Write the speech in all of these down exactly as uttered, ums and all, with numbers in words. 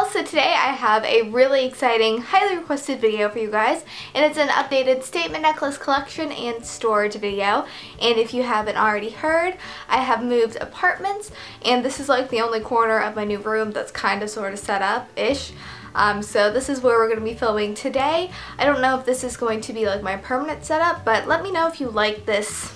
y'all, so today I have a really exciting, highly requested video for you guys, and it's an updated statement necklace collection and storage video. And if you haven't already heard, I have moved apartments, and this is like the only corner of my new room that's kind of sort of set up-ish. Um, so this is where we're going to be filming today. I don't know if this is going to be like my permanent setup, but let me know if you like this,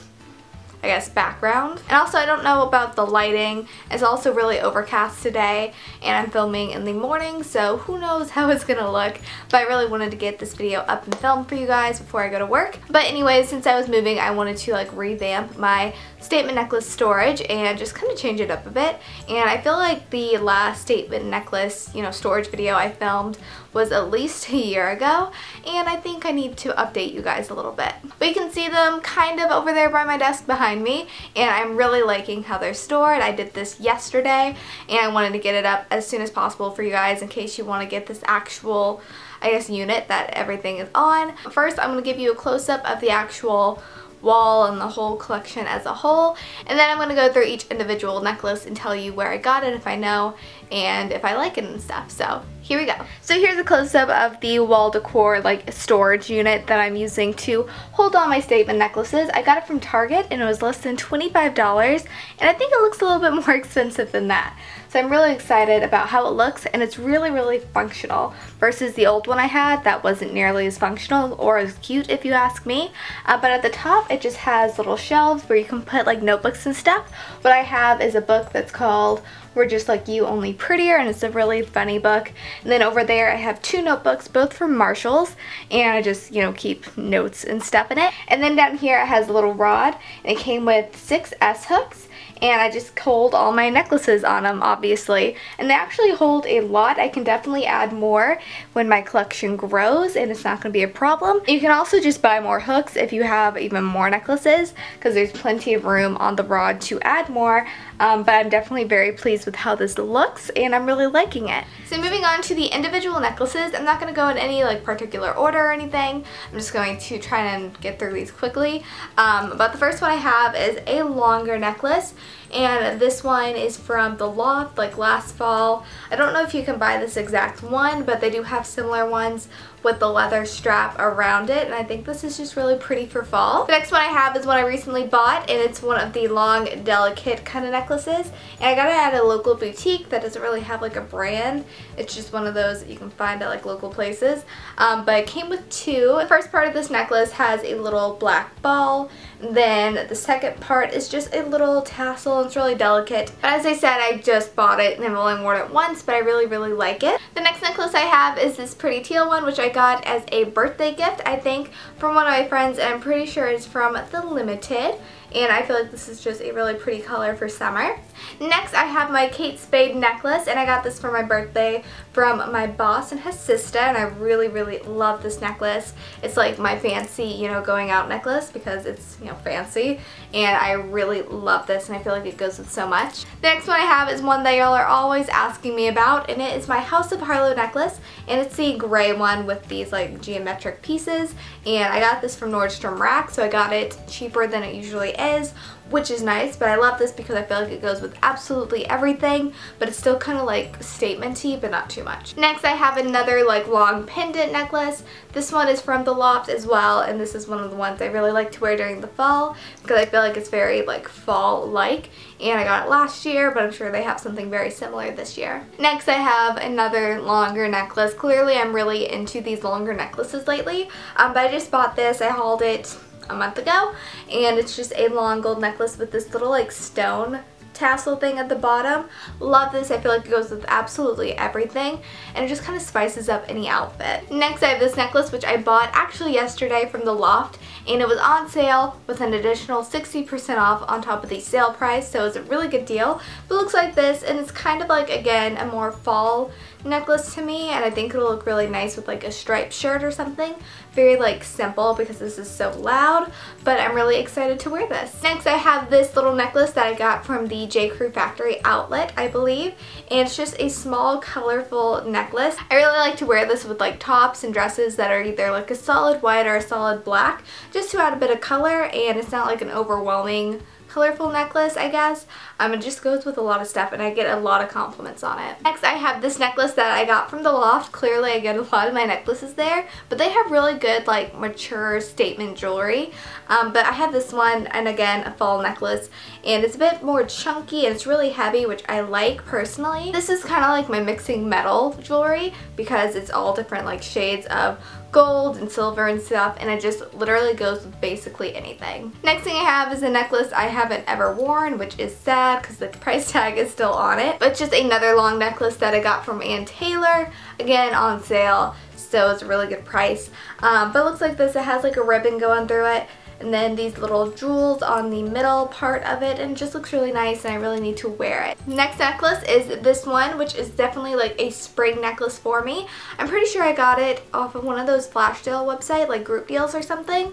I guess, background. And also, I don't know about the lighting. It's also really overcast today, and I'm filming in the morning, so who knows how it's gonna look. But I really wanted to get this video up and filmed for you guys before I go to work. But anyways, since I was moving, I wanted to like revamp my statement necklace storage and just kind of change it up a bit. And I feel like the last statement necklace, you know, storage video I filmed was at least a year ago, and I think I need to update you guys a little bit. But you can see them kind of over there by my desk behind me, and I'm really liking how they're stored. I did this yesterday, and I wanted to get it up as soon as possible for you guys in case you want to get this actual, I guess, unit that everything is on. First, I'm going to give you a close-up of the actual wall and the whole collection as a whole, and then I'm going to go through each individual necklace and tell you where I got it, if I know, and if I like it and stuff. So here we go. So here's a close-up of the wall decor, like, storage unit that I'm using to hold all my statement necklaces. I got it from Target, and it was less than twenty-five dollars, and I think it looks a little bit more expensive than that. So I'm really excited about how it looks, and it's really, really functional versus the old one I had that wasn't nearly as functional or as cute, if you ask me. Uh, but at the top, it just has little shelves where you can put like notebooks and stuff. What I have is a book that's called We're Just Like You, Only Prettier, and it's a really funny book. And then over there, I have two notebooks, both from Marshall's, and I just, you know, keep notes and stuff in it. And then down here, it has a little rod, and it came with six S-hooks. And I just hold all my necklaces on them, obviously. And they actually hold a lot. I can definitely add more when my collection grows, and it's not going to be a problem. You can also just buy more hooks if you have even more necklaces, because there's plenty of room on the rod to add more. Um, but I'm definitely very pleased with how this looks, and I'm really liking it. So moving on to the individual necklaces, I'm not going to go in any like particular order or anything. I'm just going to try and get through these quickly. Um, but the first one I have is a longer necklace. And this one is from the Loft, like last fall. I don't know if you can buy this exact one, but they do have similar ones with the leather strap around it, and I think this is just really pretty for fall. The next one I have is one I recently bought, and it's one of the long, delicate kind of necklaces, and I got it at a local boutique that doesn't really have like a brand. It's just one of those that you can find at like local places, um, but it came with two. The first part of this necklace has a little black ball, then the second part is just a little tassel. It's really delicate. But as I said, I just bought it and I've only worn it once, but I really, really like it. The next necklace I have is this pretty teal one, which I got as a birthday gift, I think, from one of my friends, and I'm pretty sure it's from The Limited. And I feel like this is just a really pretty color for summer. Next, I have my Kate Spade necklace, and I got this for my birthday from my boss and his sister, and I really, really love this necklace. It's like my fancy, you know, going out necklace because it's, you know, fancy, and I really love this, and I feel like it goes with so much. The next one I have is one that y'all are always asking me about, and it is my House of Harlow necklace, and it's the gray one with these like geometric pieces, and I got this from Nordstrom Rack, so I got it cheaper than it usually is. Is, which is nice, but I love this because I feel like it goes with absolutely everything, but it's still kind of like statement-y, but not too much. Next, I have another like long pendant necklace. This one is from the Loft as well, and this is one of the ones I really like to wear during the fall because I feel like it's very like fall-like, and I got it last year, but I'm sure they have something very similar this year. Next, I have another longer necklace. Clearly, I'm really into these longer necklaces lately, um, but I just bought this. I hauled it a month ago, and it's just a long gold necklace with this little like stone tassel thing at the bottom. Love this. I feel like it goes with absolutely everything, and it just kind of spices up any outfit. Next, I have this necklace, which I bought actually yesterday from the Loft, and it was on sale with an additional sixty percent off on top of the sale price, so it's a really good deal. But it looks like this, and it's kind of like, again, a more fall necklace to me, and I think it'll look really nice with like a striped shirt or something. Very like simple because this is so loud, but I'm really excited to wear this. Next, I have this little necklace that I got from the J. Crew factory outlet, I believe, and it's just a small colorful necklace. I really like to wear this with like tops and dresses that are either like a solid white or a solid black, just to add a bit of color, and it's not like an overwhelming colorful necklace, I guess. Um, it just goes with a lot of stuff and I get a lot of compliments on it. Next, I have this necklace that I got from the Loft. Clearly, I get a lot of my necklaces there, but they have really good, like, mature statement jewelry. Um, but I have this one, and again, a fall necklace, and it's a bit more chunky and it's really heavy, which I like personally. This is kind of like my mixing metal jewelry because it's all different, like, shades of gold and silver and stuff, and it just literally goes with basically anything. Next thing I have is a necklace I haven't ever worn, which is sad because the price tag is still on it, but just another long necklace that I got from Ann Taylor, again on sale, so it's a really good price. Um, but it looks like this. It has like a ribbon going through it, and then these little jewels on the middle part of it, and it just looks really nice, and I really need to wear it. Next necklace is this one, which is definitely like a spring necklace for me. I'm pretty sure I got it off of one of those flash sale websites, like Groopdealz or something.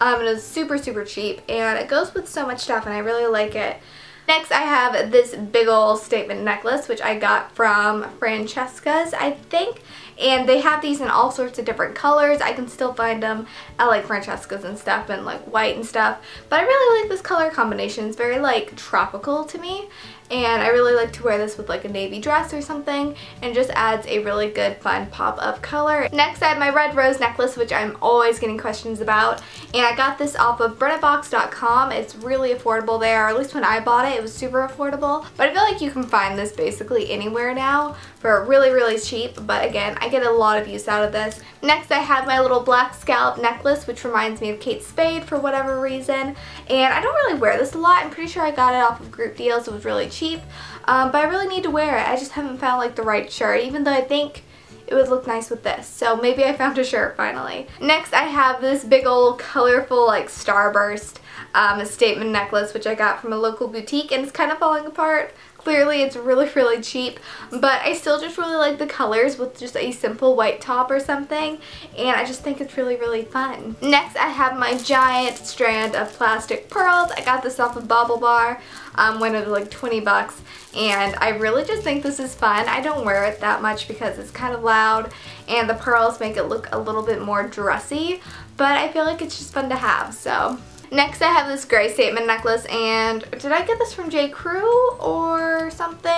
Um, and it was super, super cheap, and it goes with so much stuff, and I really like it. Next, I have this big ol' statement necklace, which I got from Francesca's, I think. And they have these in all sorts of different colors. I can still find them at, like, Francesca's and stuff, and, like, white and stuff. But I really like this color combination. It's very, like, tropical to me. And I really like to wear this with, like, a navy dress or something, and just adds a really good fun pop of color. Next, I have my red rose necklace, which I'm always getting questions about, and I got this off of Brenna Box dot com. It's really affordable there, or at least when I bought it, it was super affordable. But I feel like you can find this basically anywhere now for really, really cheap, but again, I get a lot of use out of this. Next, I have my little black scallop necklace, which reminds me of Kate Spade for whatever reason, and I don't really wear this a lot. I'm pretty sure I got it off of Groopdealz. It was really cheap. cheap, um, but I really need to wear it. I just haven't found, like, the right shirt, even though I think it would look nice with this. So maybe I found a shirt finally. Next, I have this big old colorful, like, starburst um, statement necklace, which I got from a local boutique, and it's kind of falling apart. Clearly, it's really, really cheap, but I still just really like the colors with just a simple white top or something, and I just think it's really, really fun. Next, I have my giant strand of plastic pearls. I got this off of Baublebar um, when it was like twenty bucks, and I really just think this is fun. I don't wear it that much because it's kind of loud, and the pearls make it look a little bit more dressy, but I feel like it's just fun to have, so. Next, I have this gray statement necklace, and did I get this from J. Crew or something?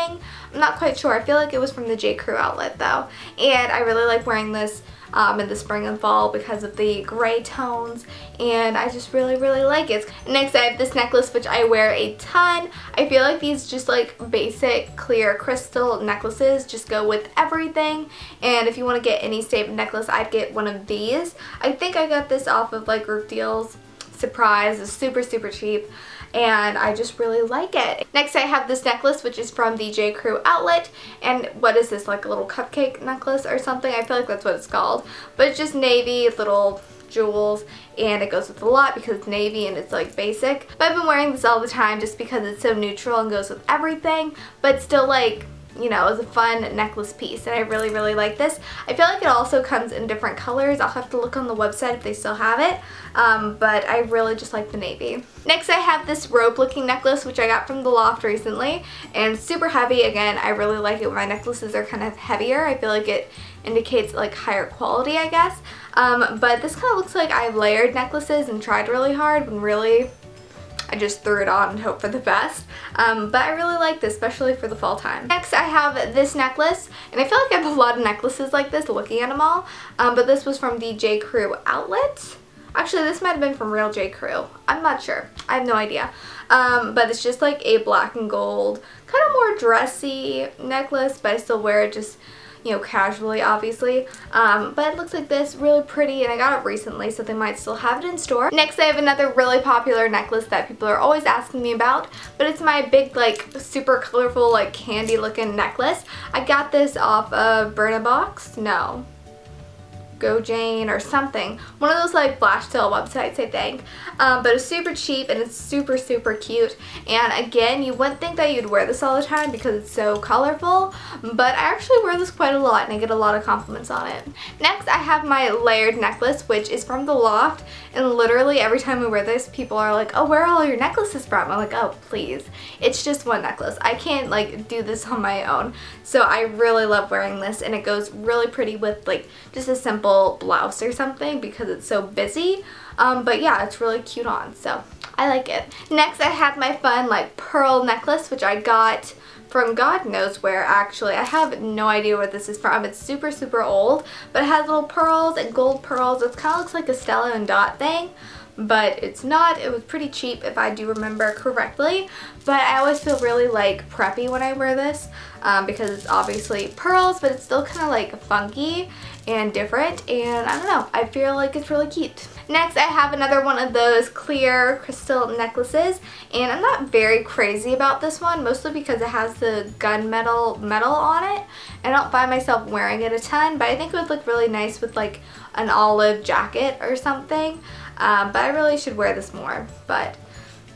I'm not quite sure. I feel like it was from the J. Crew outlet, though. And I really like wearing this um, in the spring and fall because of the gray tones, and I just really, really like it. Next, I have this necklace, which I wear a ton. I feel like these just, like, basic clear crystal necklaces just go with everything, and if you want to get any statement necklace, I'd get one of these. I think I got this off of, like, Groopdealz. Surprise, is super, super cheap, and I just really like it. Next, I have this necklace, which is from the J. Crew outlet, and what is this, like a little cupcake necklace or something? I feel like that's what it's called, but it's just navy little jewels, and it goes with a lot because it's navy and it's, like, basic. But I've been wearing this all the time just because it's so neutral and goes with everything, but still, like, you know, it was a fun necklace piece, and I really, really like this. I feel like it also comes in different colors. I'll have to look on the website if they still have it, um, but I really just like the navy. Next, I have this rope-looking necklace, which I got from the Loft recently, and super heavy. Again, I really like it when my necklaces are kind of heavier. I feel like it indicates, like, higher quality, I guess, um, but this kind of looks like I've layered necklaces and tried really hard when really I just threw it on and hope for the best, um, but I really like this, especially for the fall time. Next, I have this necklace, and I feel like I have a lot of necklaces like this looking at them all, um, but this was from the J. Crew outlet. Actually, this might have been from real J. Crew. I'm not sure. I have no idea, um, but it's just like a black and gold, kind of more dressy necklace, but I still wear it just, you know, casually, obviously, um, but it looks like this, really pretty, and I got it recently, so they might still have it in store. Next, I have another really popular necklace that people are always asking me about, but it's my big, like, super colorful, like, candy looking necklace. I got this off of BrennaBox, no, Go Jane or something, one of those, like, flash sale websites, I think, um, but it's super cheap, and it's super, super cute, and again, you wouldn't think that you'd wear this all the time because it's so colorful, but I actually wear this quite a lot, and I get a lot of compliments on it. Next, I have my layered necklace, which is from the Loft, and literally every time I wear this, people are like, oh, where are all your necklaces from? I'm like, oh, please, it's just one necklace. I can't, like, do this on my own, so I really love wearing this, and it goes really pretty with, like, just a simple blouse or something because it's so busy, um, but yeah, it's really cute on, so I like it. Next I have my fun like pearl necklace, which I got from God knows where actually. I have no idea where this is from. It's super super old, but it has little pearls and gold pearls. It kind of looks like a Stella and Dot thing, but it's not. It was pretty cheap if I do remember correctly, but I always feel really like preppy when I wear this um, because it's obviously pearls, but it's still kind of like funky and different, and I don't know, I feel like it's really cute. Next I have another one of those clear crystal necklaces, and I'm not very crazy about this one, mostly because it has the gunmetal metal on it. I don't find myself wearing it a ton, but I think it would look really nice with like an olive jacket or something. Um, but I really should wear this more, but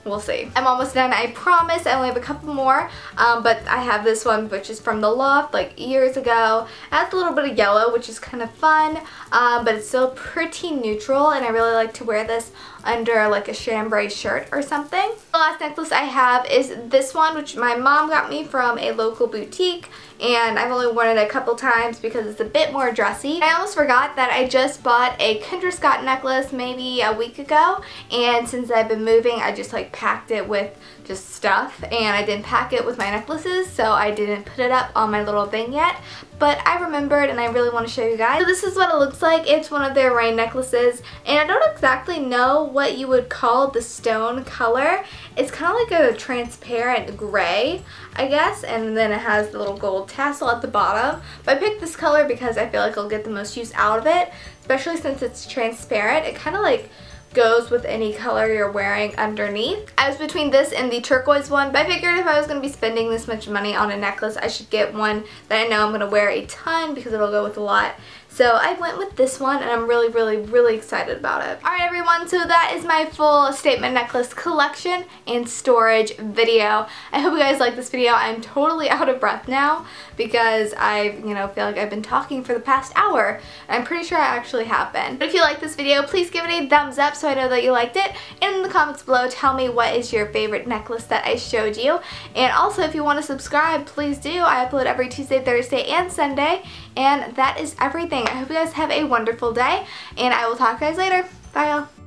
we'll see. I'm almost done, I promise. I only have a couple more, um, but I have this one which is from the Loft like years ago. It has a little bit of yellow, which is kind of fun, um, but it's still pretty neutral, and I really like to wear this under like a chambray shirt or something. The last necklace I have is this one, which my mom got me from a local boutique, and I've only worn it a couple times because it's a bit more dressy. I almost forgot that I just bought a Kendra Scott necklace maybe a week ago, and since I've been moving I just like packed it with just stuff, and I didn't pack it with my necklaces, so I didn't put it up on my little thing yet, but I remembered and I really want to show you guys. So this is what it looks like. It's one of their rain necklaces, and I don't exactly know what you would call the stone color. It's kind of like a transparent gray, I guess, and then it has the little gold tassel at the bottom, but I picked this color because I feel like I'll get the most use out of it, especially since it's transparent. It kind of like goes with any color you're wearing underneath. I was between this and the turquoise one, but I figured if I was going to be spending this much money on a necklace, I should get one that I know I'm going to wear a ton because it'll go with a lot. So I went with this one, and I'm really, really, really excited about it. Alright everyone, so that is my full statement necklace collection and storage video. I hope you guys like this video. I'm totally out of breath now because I, you know, feel like I've been talking for the past hour. I'm pretty sure I actually have been. But if you like this video, please give it a thumbs up so I know that you liked it. And in the comments below, tell me what is your favorite necklace that I showed you. And also, if you want to subscribe, please do. I upload every Tuesday, Thursday, and Sunday. And that is everything. I hope you guys have a wonderful day, and I will talk to you guys later. Bye, y'all.